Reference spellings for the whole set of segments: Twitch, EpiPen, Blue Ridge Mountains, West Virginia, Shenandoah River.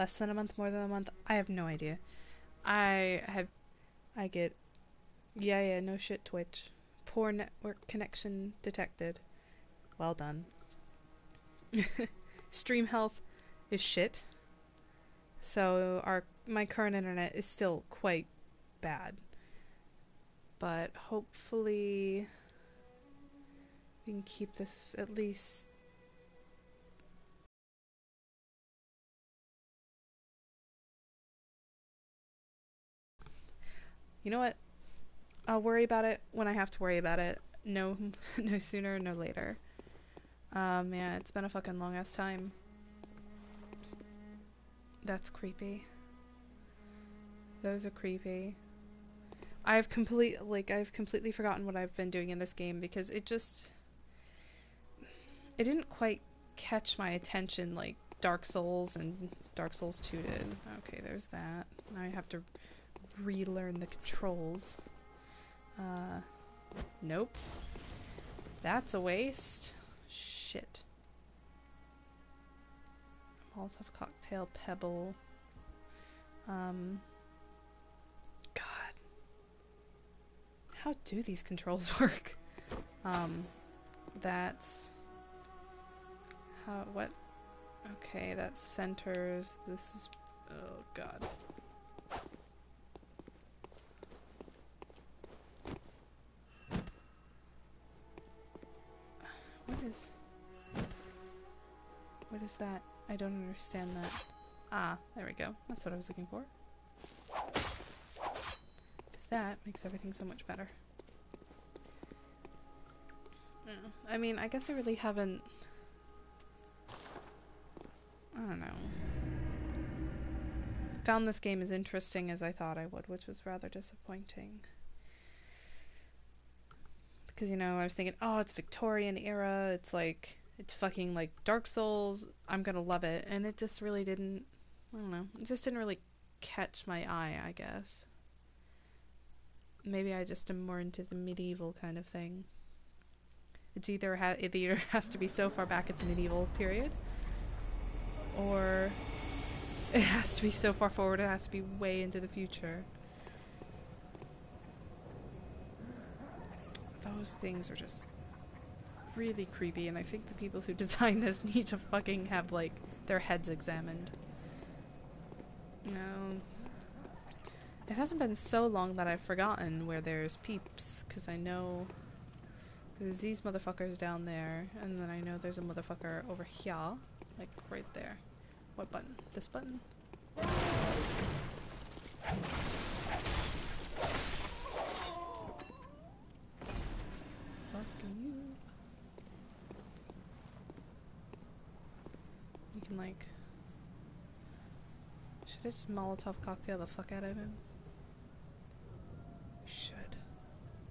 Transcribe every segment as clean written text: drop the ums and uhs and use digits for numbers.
less than a month, more than a month, I have no idea. I get, yeah, no shit, Twitch. Poor network connection detected. Well done. Stream health is shit. So my current internet is still quite bad. But hopefully we can keep this at least. You know what? I'll worry about it when I have to worry about it. No, no sooner, no later. Yeah, it's been a fucking long ass time. That's creepy. Those are creepy. I've completely forgotten what I've been doing in this game because it didn't quite catch my attention like Dark Souls and Dark Souls 2 did. Okay, there's that. Now I have to relearn the controls. Nope. That's a waste. Shit. Molotov cocktail, pebble. God. How do these controls work? That's... How, what? Okay, that centers, this is... Oh, God. What is that? I don't understand that. Ah, there we go. That's what I was looking for. Because that makes everything so much better. I mean, I guess I really haven't... I don't know. Found this game as interesting as I thought I would, which was rather disappointing. Because, you know, I was thinking, oh, it's Victorian era, it's like... It's fucking like Dark Souls, I'm gonna love it, and it just really didn't, I don't know, it just didn't really catch my eye, I guess. Maybe I just am more into the medieval kind of thing. It either has to be so far back it's medieval period, or it has to be so far forward it has to be way into the future. Those things are just... really creepy, and I think the people who designed this need to fucking have, like, their heads examined. No. It hasn't been so long that I've forgotten where there's peeps, because I know there's these motherfuckers down there, and then I know there's a motherfucker over here, like, right there. What button? This button? Fuck you. Like, should I just Molotov cocktail the fuck out of him?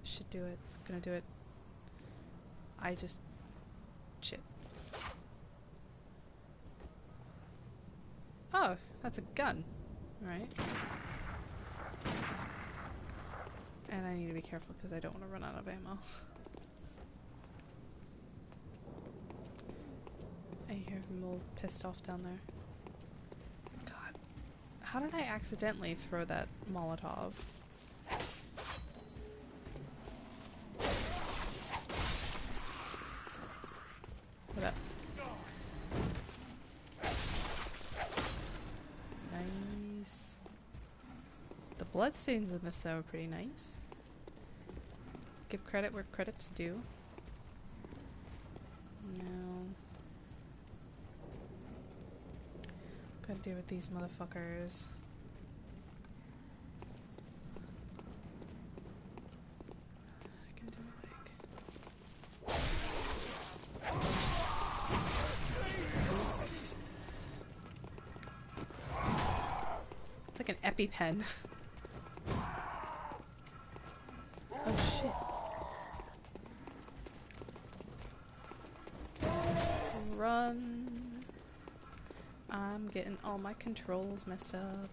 Should do it. I'm gonna do it. I just... shit. Oh, that's a gun. Right. And I need to be careful because I don't want to run out of ammo. I hear mold pissed off down there. God. How did I accidentally throw that Molotov? What up? Nice. The bloodstains in this though are pretty nice. Give credit where credit's due. Gotta deal with these motherfuckers. I can do it like... It's like an EpiPen. Oh shit. Run. I'm getting all my controls messed up.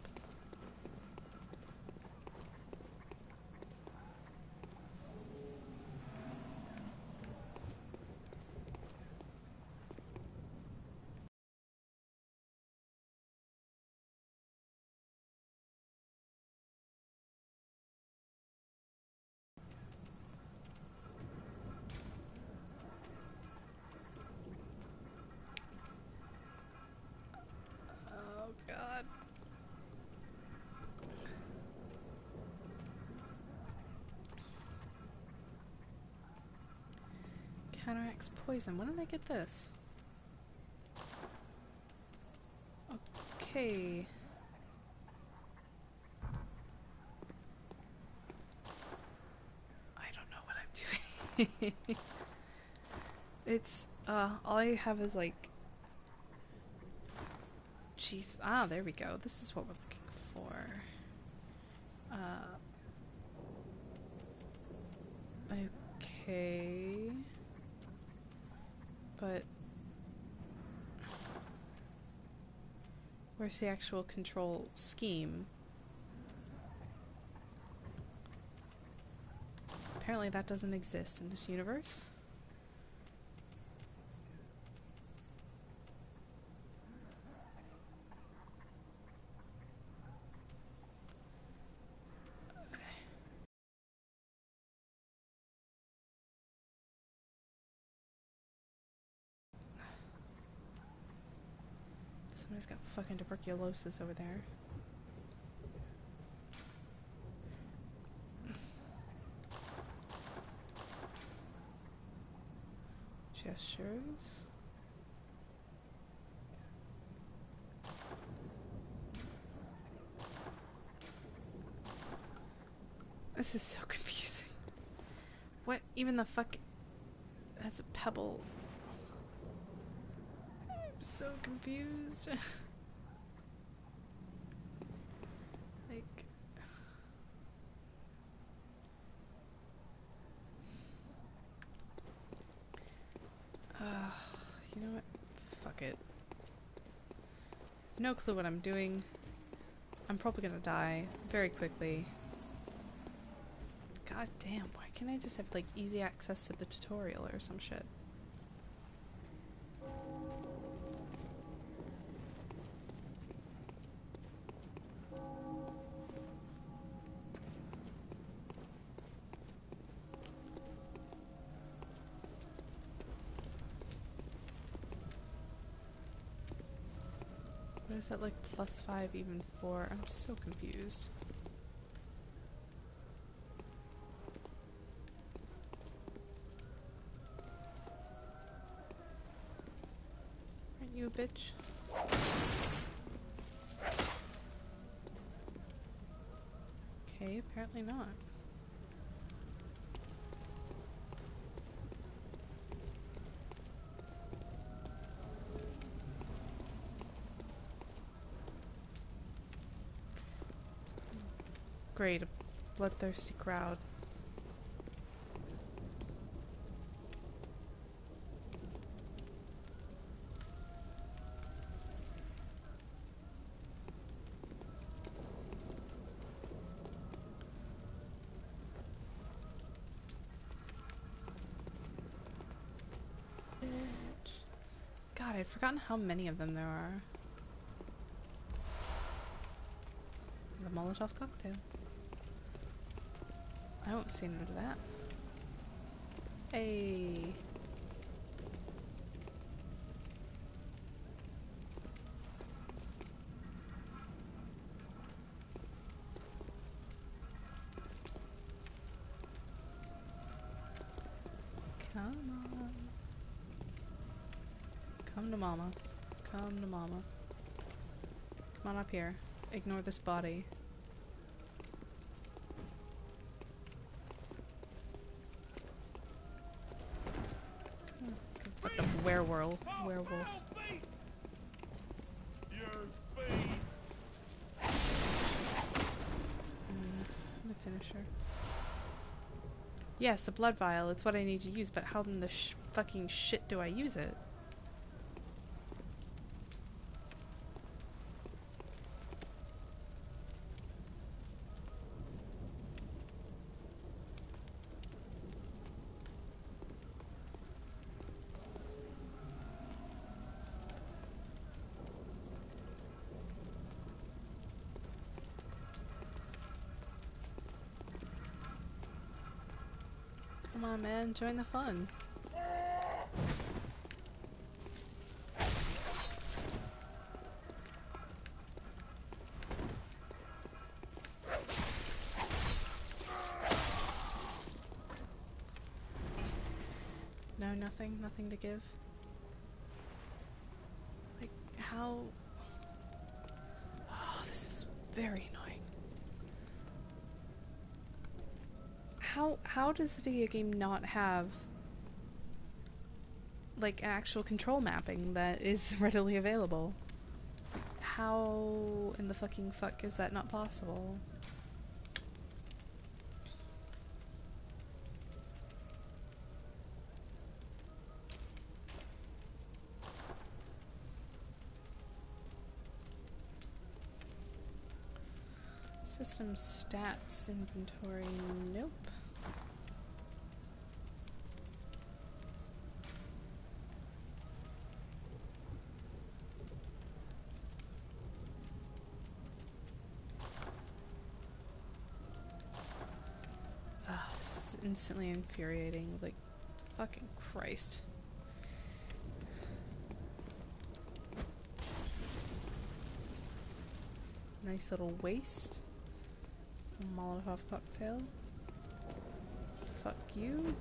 God. Counteracts poison. When did I get this? Okay. I don't know what I'm doing. It's, all I have is like... Jeez. Ah, there we go. This is what we're looking for. Okay... But where's the actual control scheme? Apparently that doesn't exist in this universe. Somebody's got fucking tuberculosis over there. Gestures. This is so confusing. What even the fuck? That's a pebble. So confused. Like, you know what? Fuck it. No clue what I'm doing. I'm probably gonna die very quickly. God damn! Why can't I just have like easy access to the tutorial or some shit? Is that like +5 even 4? I'm so confused. Aren't you a bitch? Okay, apparently not. Great, a bloodthirsty crowd. God, I'd forgotten how many of them there are. The Molotov cocktail. I won't see none of that. Hey. Come on. Come to mama. Come to mama. Come on up here. Ignore this body. Werewolf. Werewolf. The finisher. Yes, a blood vial. It's what I need to use, but how in the fucking shit do I use it? Come on, man, join the fun. nothing, nothing to give. Like, how? Oh, this is very annoying. How does the video game not have like an actual control mapping that is readily available? How in the fucking fuck is that not possible? System stats, inventory, nope. Instantly infuriating, like, fucking Christ. Nice little waist. Molotov cocktail. Fuck you.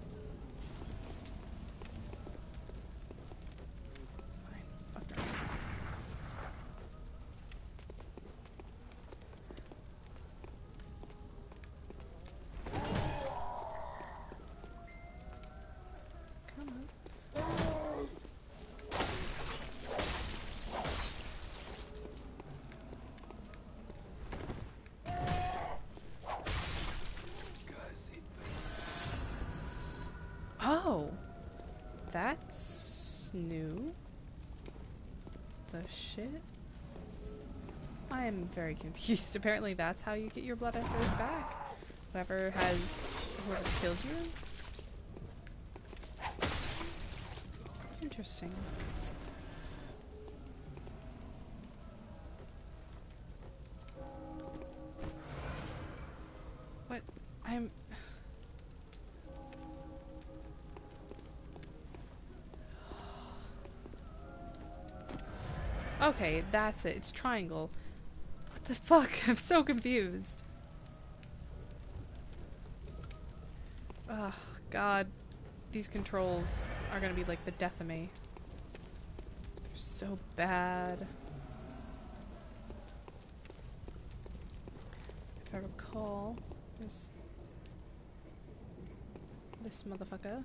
That's new. The shit? I am very confused. Apparently that's how you get your blood echoes back. Whoever killed you? It's interesting. What? Okay, that's it. It's triangle. What the fuck? I'm so confused. Oh, God. These controls are gonna be like the death of me. They're so bad. If I recall, there's this motherfucker.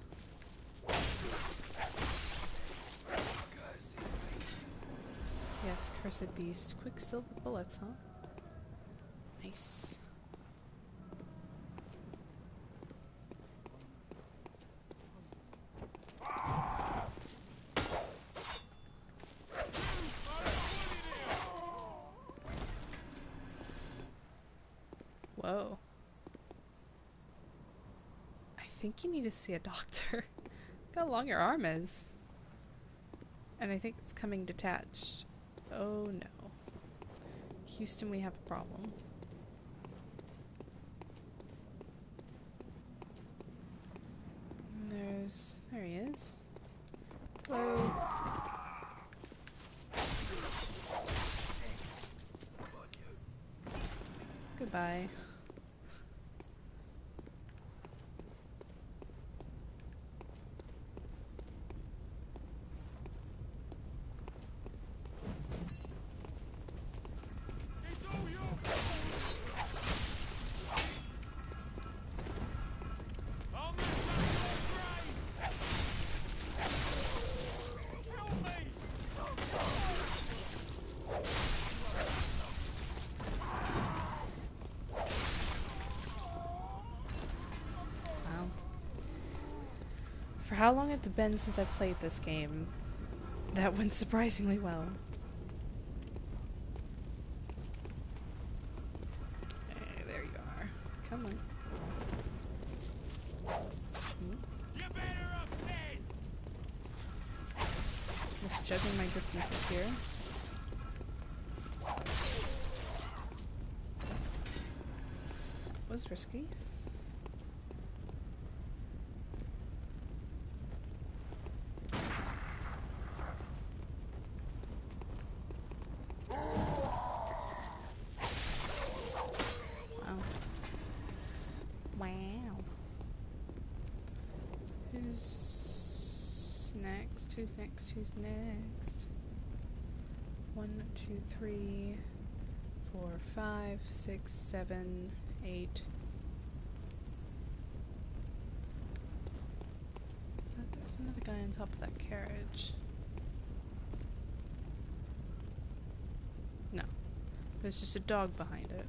Yes, cursed beast. Quicksilver bullets, huh? Nice. Whoa. I think you need to see a doctor. Look how long your arm is. And I think it's coming detached. Oh no. Houston, we have a problem. There he is. Hello. Goodbye. For how long it's been since I played this game, that went surprisingly well. Hey, there you are. Come on. You're better up there. Misjudging my distances here. That was risky. next? Who's next? Who's next? 1, 2, 3, 4, 5, 6, 7, 8. I thought there was another guy on top of that carriage. No. There's just a dog behind it.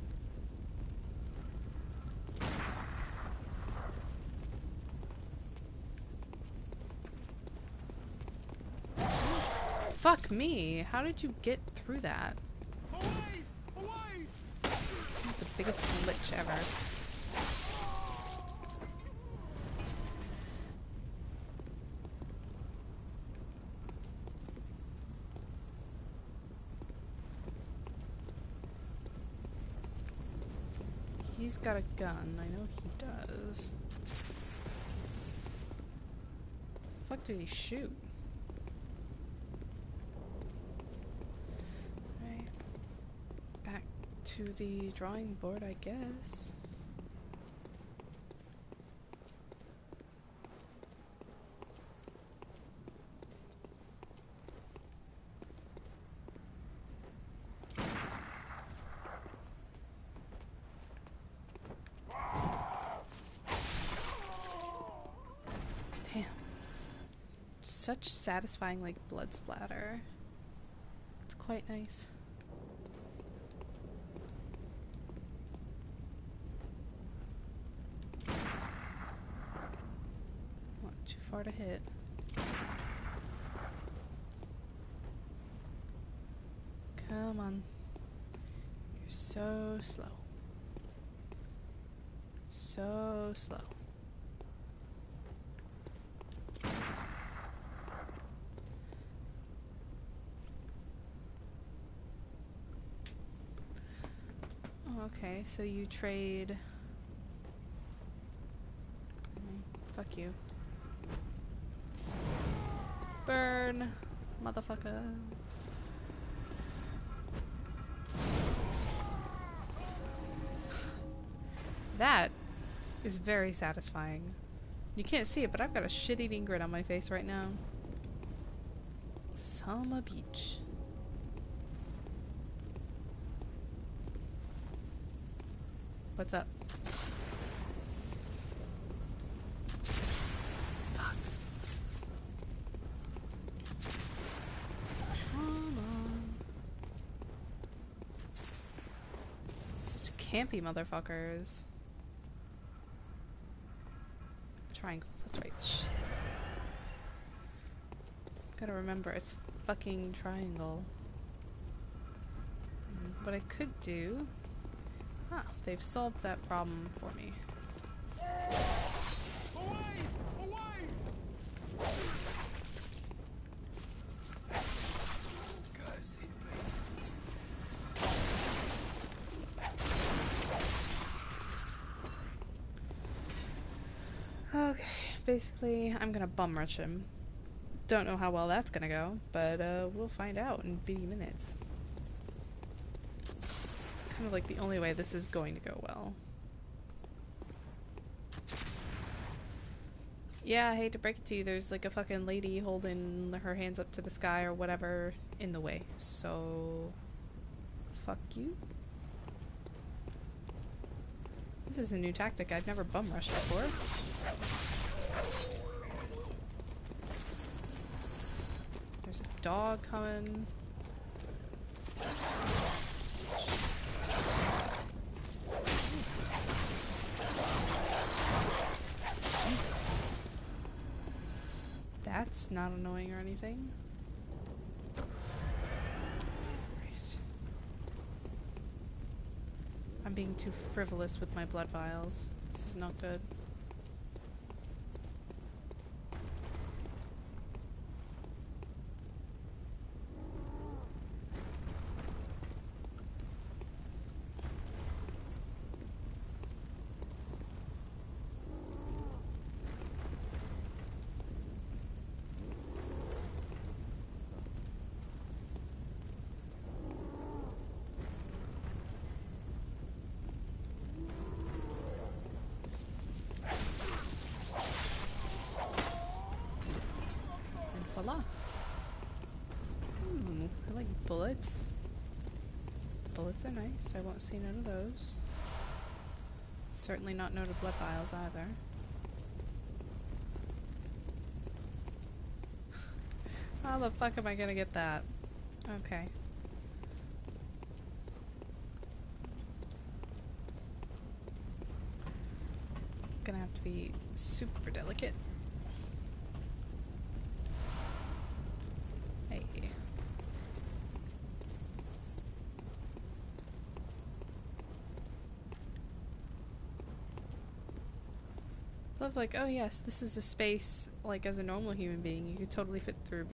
Fuck me! How did you get through that? Away! Away! That's the biggest glitch ever. He's got a gun. I know he does. The fuck did he shoot? To the drawing board, I guess. Damn. Such satisfying, like, blood splatter. It's quite nice. Far to hit. Come on. You're so slow. So slow. Okay, so you trade. Fuck you. Burn, motherfucker. That is very satisfying. You can't see it, but I've got a shit-eating grin on my face right now. Summer Beach. What's up? Campy motherfuckers. Triangle, that's right. Shit. Gotta remember, it's fucking triangle. What I could do... Ah, they've solved that problem for me. Away! Away! Basically, I'm gonna bum rush him. Don't know how well that's gonna go, but we'll find out in bitty minutes. It's kind of like the only way this is going to go well. Yeah, I hate to break it to you, there's like a fucking lady holding her hands up to the sky or whatever in the way, so... Fuck you. This is a new tactic, I've never bum rushed before. There's a dog coming. Jesus. That's not annoying or anything. Christ. I'm being too frivolous with my blood vials. This is not good. bullets are nice. I won't see none of those. Certainly not no to blood vials either. How the fuck am I gonna get that? Okay. Gonna have to be super delicate. Hey. Love, like, oh yes, this is a space, like, as a normal human being, you could totally fit through.